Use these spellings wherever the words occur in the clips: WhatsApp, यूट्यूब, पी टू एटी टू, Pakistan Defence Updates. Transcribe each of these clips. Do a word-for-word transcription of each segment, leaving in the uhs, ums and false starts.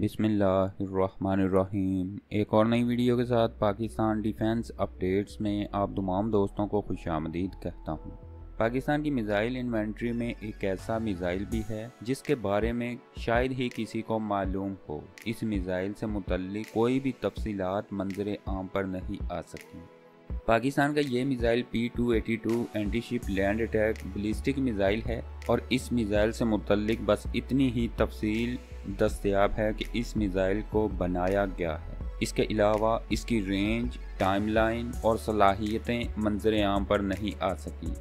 बिस्मिल्लाहिर्रहमानिर्रहीम। एक और नई वीडियो के साथ पाकिस्तान डिफेंस अपडेट्स में आप तमाम दोस्तों को खुशामदीद कहता हूँ। पाकिस्तान की मिज़ाइल इन्वेंट्री में एक ऐसा मिज़ाइल भी है जिसके बारे में शायद ही किसी को मालूम हो। इस मिज़ाइल से मुतल्लिक कोई भी तफसीलात मंजर आम पर नहीं आ सकती। पाकिस्तान का ये missile पी टू एटी टू antiship land attack ballistic missile है और इस मिज़ाइल से मुतल्लिक बस इतनी ही तफसील दस्तयाब है कि इस मिज़ाइल को बनाया गया है। इसके अलावा इसकी रेंज, टाइमलाइन और सलाहियतें मंजर आम पर नहीं आ सकी।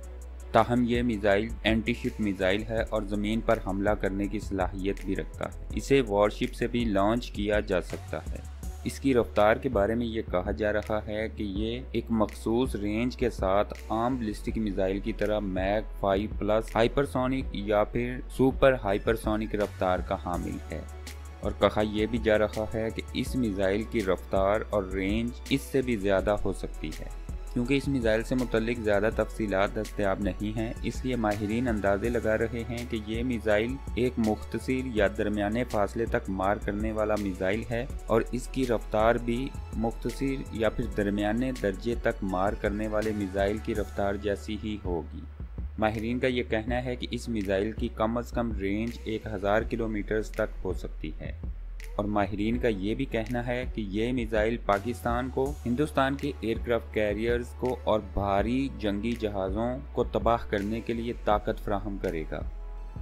ताहम यह मिज़ाइल एंटीशिप मिज़ाइल है और ज़मीन पर हमला करने की सलाहियत भी रखता है। इसे वॉरशिप से भी लॉन्च किया जा सकता है। इसकी रफ्तार के बारे में ये कहा जा रहा है कि ये एक मखसूस रेंज के साथ आम बलिस्टिक मिज़ाइल की तरह मैक फाइव प्लस हाइपरसोनिक या फिर सुपर हाइपरसोनिक रफ्तार का हामिल है। और कहा यह भी जा रहा है कि इस मिज़ाइल की रफ्तार और रेंज इससे भी ज़्यादा हो सकती है। क्योंकि इस मिज़ाइल से मुतल्लिक ज़्यादा तफसीलात दस्तयाब नहीं हैं, इसलिए माहिरीन अंदाजे लगा रहे हैं कि ये मिज़ाइल एक मुख्तसिर या दरमियाने फासले तक मार करने वाला मिज़ाइल है और इसकी रफ्तार भी मुख्तसिर या फिर दरमियाने दर्जे तक मार करने वाले मिज़ाइल की रफ्तार जैसी ही होगी। माहिरीन का ये कहना है कि इस मिज़ाइल की कम अज़ कम रेंज एक हज़ार किलोमीटर तक हो सकती है। और माहिरीन का ये भी कहना है कि ये मिज़ाइल पाकिस्तान को, हिंदुस्तान के एयरक्राफ्ट कैरियर्स को और भारी जंगी जहाज़ों को तबाह करने के लिए ताकत फराहम करेगा।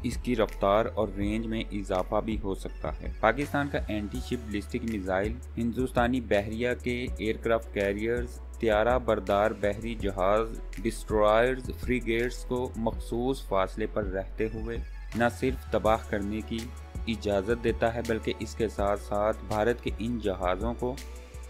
इसकी रफ्तार और रेंज में इजाफा भी हो सकता है। पाकिस्तान का anti ship ballistic missile Hindustani बहरिया के एयरक्राफ्ट कैरियर्स, त्यारा बरदार बहरी जहाज, डिस्ट्रॉयर्स, फ्रीगेट्स को मखसूस फासले पर रहते हुए न सिर्फ तबाह करने की इजाज़त देता है बल्कि इसके साथ साथ भारत के इन जहाज़ों को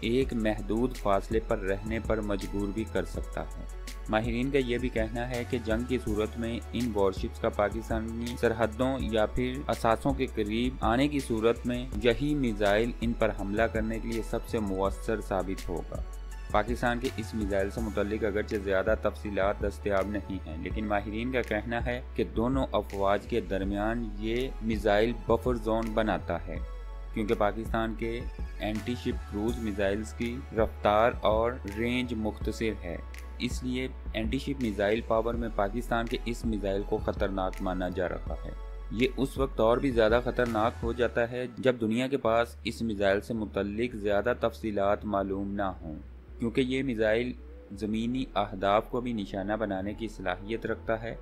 एक महदूद फासले पर रहने पर मजबूर भी कर सकता है। माहिरीन का यह भी कहना है कि जंग की सूरत में इन वॉरशिप्स का पाकिस्तानी सरहदों या फिर असासों के करीब आने की सूरत में यही मिज़ाइल इन पर हमला करने के लिए सबसे मुअस्सर साबित होगा। पाकिस्तान के इस मिज़ाइल से मुतल्लिक अगरचे ज़्यादा तफसीलात दस्तयाब नहीं हैं, लेकिन माहिरीन का कहना है कि दोनों अफवाज के दरमियान ये मिज़ाइल बफर जोन बनाता है, क्योंकि पाकिस्तान के एंटी शिप क्रूज़ मिज़ाइल्स की रफ्तार और रेंज मुख्तसर है। इसलिए एंटी शिप मिज़ाइल पावर में पाकिस्तान के इस मिज़ाइल को ख़तरनाक माना जा रहा है। ये उस वक्त और भी ज़्यादा ख़तरनाक हो जाता है जब दुनिया के पास इस मिज़ाइल से मुतल्लिक ज़्यादा तफसीलात मालूम ना हों, क्योंकि ये मिज़ाइल ज़मीनी अहदाफ को भी निशाना बनाने की सलाहियत रखता है।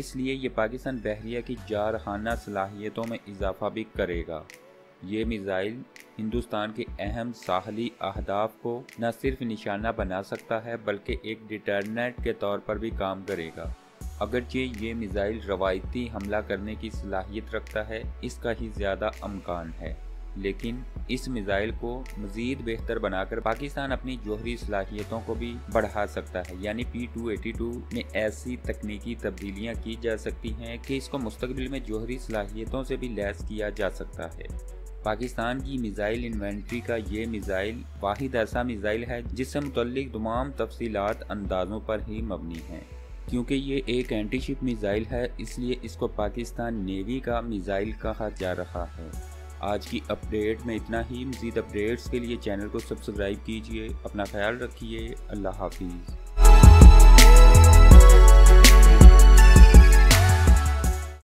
इसलिए ये पाकिस्तान बहरिया की जारहाना सलाहियतों में इजाफा भी करेगा। ये मिज़ाइल हिंदुस्तान के अहम साहली अहदाफ को न सिर्फ निशाना बना सकता है बल्कि एक डिटरनेंट के तौर पर भी काम करेगा। अगरचे ये मिज़ाइल रवायती हमला करने की सलाहियत रखता है, इसका ही ज़्यादा अमकान है, लेकिन इस मिज़ाइल को मज़ीद बेहतर बनाकर पाकिस्तान अपनी जोहरी सलाहियतों को भी बढ़ा सकता है। यानी पी टू एटी टू में ऐसी तकनीकी तब्दीलियाँ की जा सकती हैं कि इसको मुस्तकबिल में जोहरी सलाहियतों से भी लैस किया जा सकता है। पाकिस्तान की मिज़ाइल इन्वेंट्री का ये मिज़ाइल वाहिद ऐसा मिज़ाइल है जिससे मुतल्लिक तमाम तफसीलात अंदाज़ों पर ही मबनी हैं। क्योंकि ये एक एंटी शिप मिज़ाइल है, इसलिए इसको पाकिस्तान नेवी का मिज़ाइल कहा जा रहा है। आज की अपडेट में इतना ही। मज़ीद अपडेट्स के लिए चैनल को सब्सक्राइब कीजिए। अपना ख्याल रखिए। अल्लाह हाफिज़।